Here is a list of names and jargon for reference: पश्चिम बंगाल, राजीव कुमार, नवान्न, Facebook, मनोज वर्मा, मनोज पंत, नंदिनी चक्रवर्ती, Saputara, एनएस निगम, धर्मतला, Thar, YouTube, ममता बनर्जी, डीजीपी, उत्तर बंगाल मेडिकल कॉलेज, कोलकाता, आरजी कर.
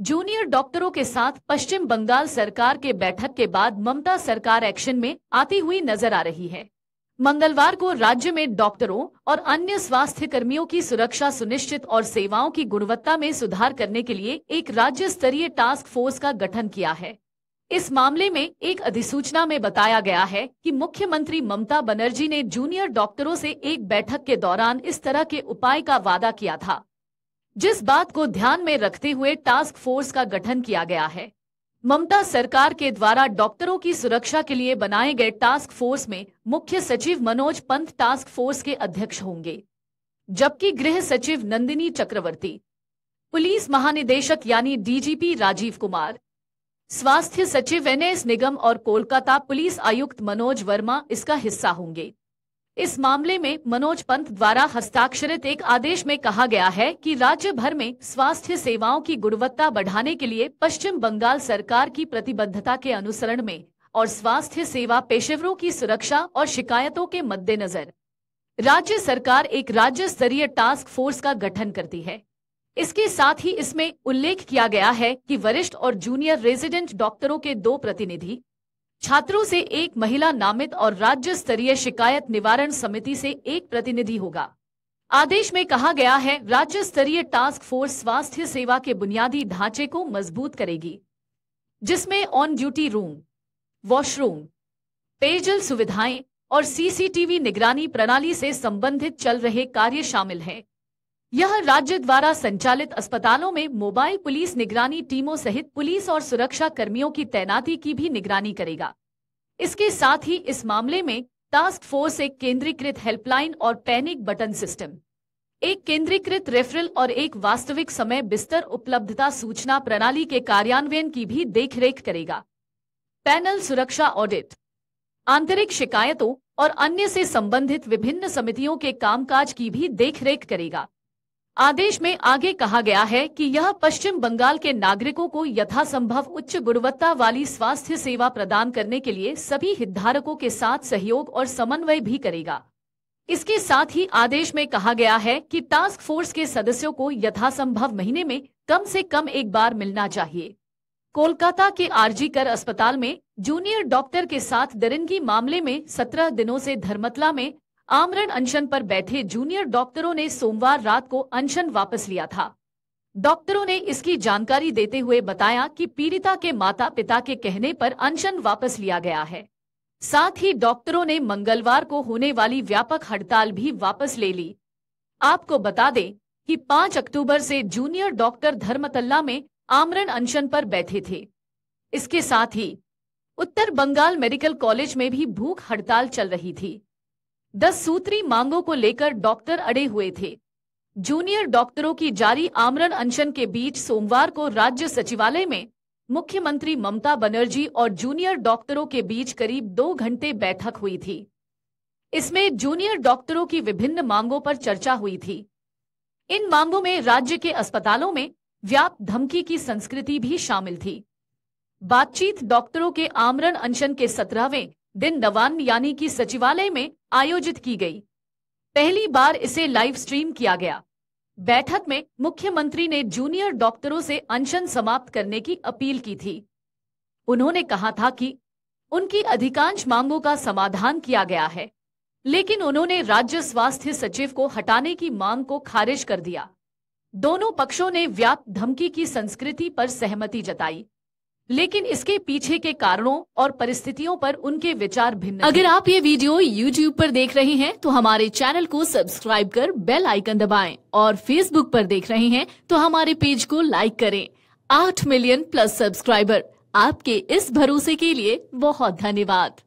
Junior डॉक्टरों के साथ पश्चिम बंगाल सरकार के बैठक के बाद ममता सरकार एक्शन में आती हुई नजर आ रही है। मंगलवार को राज्य में डॉक्टरों और अन्य स्वास्थ्य कर्मियों की सुरक्षा सुनिश्चित और सेवाओं की गुणवत्ता में सुधार करने के लिए एक राज्य स्तरीय टास्क फोर्स का गठन किया है। इस मामले में एक अधिसूचना में बताया गया है कि मुख्यमंत्री ममता बनर्जी ने जूनियर डॉक्टरों से एक बैठक के दौरान इस तरह के उपाय का वादा किया था, जिस बात को ध्यान में रखते हुए टास्क फोर्स का गठन किया गया है। ममता सरकार के द्वारा डॉक्टरों की सुरक्षा के लिए बनाए गए टास्क फोर्स में मुख्य सचिव मनोज पंत टास्क फोर्स के अध्यक्ष होंगे, जबकि गृह सचिव नंदिनी चक्रवर्ती, पुलिस महानिदेशक यानी डीजीपी राजीव कुमार, स्वास्थ्य सचिव एनएस निगम और कोलकाता पुलिस आयुक्त मनोज वर्मा इसका हिस्सा होंगे। इस मामले में मनोज पंत द्वारा हस्ताक्षरित एक आदेश में कहा गया है कि राज्य भर में स्वास्थ्य सेवाओं की गुणवत्ता बढ़ाने के लिए पश्चिम बंगाल सरकार की प्रतिबद्धता के अनुसरण में और स्वास्थ्य सेवा पेशेवरों की सुरक्षा और शिकायतों के मद्देनजर राज्य सरकार एक राज्य स्तरीय टास्क फोर्स का गठन करती है। इसके साथ ही इसमें उल्लेख किया गया है कि वरिष्ठ और जूनियर रेजिडेंट डॉक्टरों के 2 प्रतिनिधि, छात्रों से 1 महिला नामित और राज्य स्तरीय शिकायत निवारण समिति से 1 प्रतिनिधि होगा। आदेश में कहा गया है राज्य स्तरीय टास्क फोर्स स्वास्थ्य सेवा के बुनियादी ढांचे को मजबूत करेगी, जिसमें ऑन ड्यूटी रूम, वॉशरूम, पेयजल सुविधाएं और सीसीटीवी निगरानी प्रणाली से संबंधित चल रहे कार्य शामिल हैं। यह राज्य द्वारा संचालित अस्पतालों में मोबाइल पुलिस निगरानी टीमों सहित पुलिस और सुरक्षा कर्मियों की तैनाती की भी निगरानी करेगा। इसके साथ ही इस मामले में टास्क फोर्स एक केंद्रीकृत हेल्पलाइन और पैनिक बटन सिस्टम, एक केंद्रीकृत रेफरल और एक वास्तविक समय बिस्तर उपलब्धता सूचना प्रणाली के कार्यान्वयन की भी देखरेख करेगा। पैनल सुरक्षा ऑडिट, आंतरिक शिकायतों और अन्य से संबंधित विभिन्न समितियों के कामकाज की भी देखरेख करेगा। आदेश में आगे कहा गया है कि यह पश्चिम बंगाल के नागरिकों को यथासंभव उच्च गुणवत्ता वाली स्वास्थ्य सेवा प्रदान करने के लिए सभी हितधारकों के साथ सहयोग और समन्वय भी करेगा। इसके साथ ही आदेश में कहा गया है कि टास्क फोर्स के सदस्यों को यथासंभव महीने में कम से कम 1 बार मिलना चाहिए। कोलकाता के आरजी कर अस्पताल में जूनियर डॉक्टर के साथ दरिंदगी मामले में 17 दिनों से धर्मतला में आमरण अनशन पर बैठे जूनियर डॉक्टरों ने सोमवार रात को अनशन वापस लिया था। डॉक्टरों ने इसकी जानकारी देते हुए बताया कि पीड़िता के माता पिता के कहने पर अनशन वापस लिया गया है। साथ ही डॉक्टरों ने मंगलवार को होने वाली व्यापक हड़ताल भी वापस ले ली। आपको बता दें कि 5 अक्टूबर से जूनियर डॉक्टर धर्मतला में आमरण अनशन पर बैठे थे। इसके साथ ही उत्तर बंगाल मेडिकल कॉलेज में भी भूख हड़ताल चल रही थी। 10 सूत्री मांगों को लेकर डॉक्टर अड़े हुए थे। जूनियर डॉक्टरों की जारी आमरण अनशन के बीच सोमवार को राज्य सचिवालय में मुख्यमंत्री ममता बनर्जी और जूनियर डॉक्टरों के बीच करीब 2 घंटे बैठक हुई थी। इसमें जूनियर डॉक्टरों की विभिन्न मांगों पर चर्चा हुई थी। इन मांगों में राज्य के अस्पतालों में व्याप्त धमकी की संस्कृति भी शामिल थी। बातचीत डॉक्टरों के आमरण अनशन के 17वें दिन नवान्न यानी कि सचिवालय में आयोजित की गई। पहली बार इसे लाइव स्ट्रीम किया गया। बैठक में मुख्यमंत्री ने जूनियर डॉक्टरों से अनशन समाप्त करने की अपील की थी। उन्होंने कहा था कि उनकी अधिकांश मांगों का समाधान किया गया है, लेकिन उन्होंने राज्य स्वास्थ्य सचिव को हटाने की मांग को खारिज कर दिया। दोनों पक्षों ने व्यापक धमकी की संस्कृति पर सहमति जताई, लेकिन इसके पीछे के कारणों और परिस्थितियों पर उनके विचार भिन्न। अगर आप ये वीडियो YouTube पर देख रहे हैं तो हमारे चैनल को सब्सक्राइब कर बेल आइकन दबाएं और Facebook पर देख रहे हैं तो हमारे पेज को लाइक करें। 8 मिलियन+ सब्सक्राइबर, आपके इस भरोसे के लिए बहुत धन्यवाद।